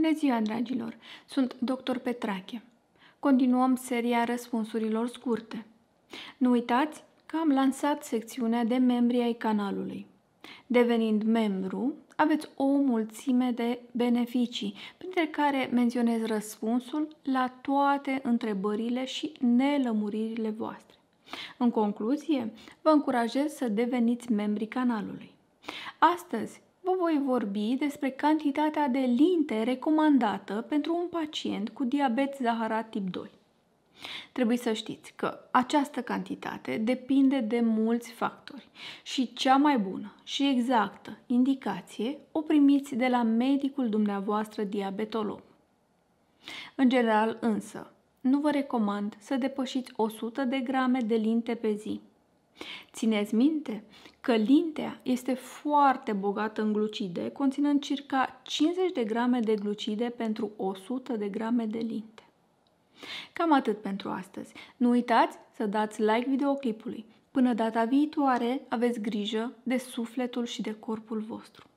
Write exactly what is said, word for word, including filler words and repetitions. Bună ziua, dragilor! Sunt doctor Petrache. Continuăm seria răspunsurilor scurte. Nu uitați că am lansat secțiunea de membri ai canalului. Devenind membru, aveți o mulțime de beneficii, printre care menționez răspunsul la toate întrebările și nelămuririle voastre. În concluzie, vă încurajez să deveniți membri canalului. Astăzi, vă voi vorbi despre cantitatea de linte recomandată pentru un pacient cu diabet zaharat tip doi. Trebuie să știți că această cantitate depinde de mulți factori și cea mai bună și exactă indicație o primiți de la medicul dumneavoastră diabetolog. În general însă, nu vă recomand să depășiți o sută de grame de linte pe zi. Țineți minte că lintea este foarte bogată în glucide, conținând circa cincizeci de grame de glucide pentru o sută de grame de linte. Cam atât pentru astăzi. Nu uitați să dați like videoclipului. Până data viitoare, aveți grijă de sufletul și de corpul vostru.